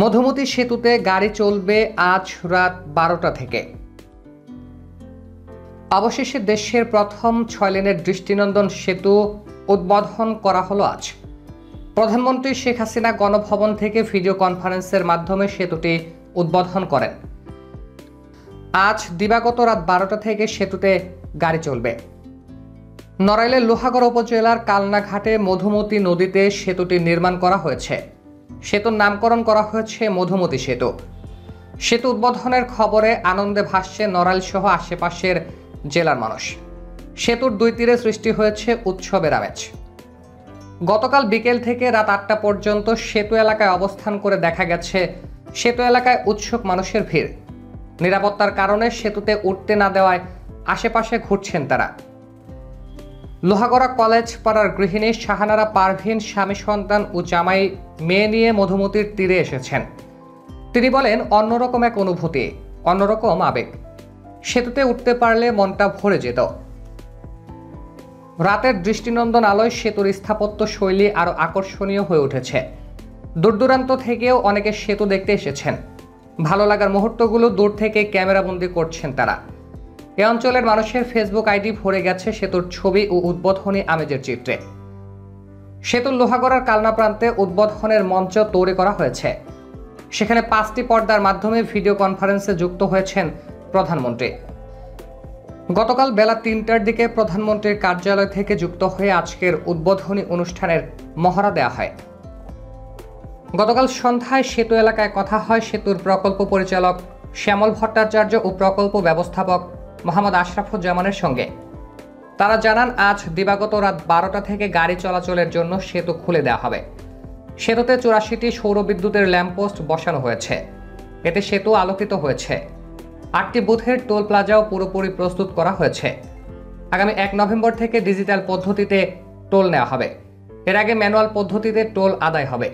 মধুমতী সেতুতে গাড়ি চলবে আজ রাত ১২টা থেকে। অবশেষে দেশের প্রথম ৬ লেনের দৃষ্টিনন্দন সেতু উদ্বোধন করা হলো আজ। প্রধানমন্ত্রী শেখ হাসিনা গণভবন থেকে ভিডিও কনফারেন্সের মাধ্যমে সেতুটি উদ্বোধন করেন। আজ দিবাগত রাত ১২টা থেকে সেতুতে গাড়ি চলবে। নড়াইলের লোহাগড় উপজেলার কালনাঘাটে মধুমতী নদীতে সেতুটি নির্মাণ করা হয়েছে। সেতুর নামকরণ করা হয়েছে মধুমতী সেতু। সেতু উদ্বোধনের খবরে আনন্দে ভাসছে নড়াইল সহ আশেপাশের জেলার মানুষ। সেতুর দুই তীরে সৃষ্টি হয়েছে উৎসবের আমেজ। গতকাল বিকেল থেকে রাত ৮টা পর্যন্ত সেতু এলাকায় অবস্থান করে দেখা গেছে সেতু এলাকায় উৎসুক মানুষের ভিড়। নিরাপত্তার কারণে সেতুতে উঠতে না দেওয়ায় আশেপাশে ঘুরছেন তারা। লোহাগড়া কলেজ পাড়ার গৃহিণী শাহানারা পারভিন স্বামী, সন্তান ও জামাই মেয়ে নিয়ে মধুমতির তীরে এসেছেন। তিনি বলেন, অন্যরকম এক অনুভূতি, অন্যরকম আবেগ। সেতুতে উঠতে পারলে মনটা ভরে যেত। রাতের দৃষ্টিনন্দন আলোয় সেতুর স্থাপত্য শৈলী আরও আকর্ষণীয় হয়ে উঠেছে। দূরদূরান্ত থেকেও অনেকে সেতু দেখতে এসেছেন। ভালো লাগার মুহূর্তগুলো দূর থেকে ক্যামেরাবন্দি করছেন তারা। এ অঞ্চলের মানুষের ফেসবুক আইডি ভরে গেছে সেতুর ছবি ও উদ্বোধনী আমেজের চিত্রে। সেতুর লোহাগড়ার কালনা প্রান্তে উদ্বোধনের মঞ্চ তৈরি করা হয়েছে। সেখানে 5টি পর্দার মাধ্যমে ভিডিও কনফারেন্সে যুক্ত হয়েছেন প্রধানমন্ত্রী। গতকাল বেলা ৩টার দিকে প্রধানমন্ত্রীর কার্যালয় থেকে যুক্ত হয়ে আজকের উদ্বোধনী অনুষ্ঠানের মহড়া দেওয়া হয়। গতকাল সন্ধ্যায় সেতু এলাকায় কথা হয় সেতুর প্রকল্প পরিচালক শ্যামল ভট্টাচার্য ও প্রকল্প ব্যবস্থাপক মোহাম্মদ আশরাফ উজ্জামানের সঙ্গে। তারা জানান, আজ দিবাগত রাত ১২টা থেকে গাড়ি চলাচলের জন্য সেতু খুলে দেওয়া হবে। সেতুতে 84টি সৌরবিদ্যুতের ল্যাম্পপোস্ট বসানো হয়েছে। এতে সেতু আলোকিত হয়েছে। 8টি বুথের টোল প্লাজাও পুরোপুরি প্রস্তুত করা হয়েছে। আগামী ১ নভেম্বর থেকে ডিজিটাল পদ্ধতিতে টোল নেওয়া হবে। এর আগে ম্যানুয়াল পদ্ধতিতে টোল আদায় হবে।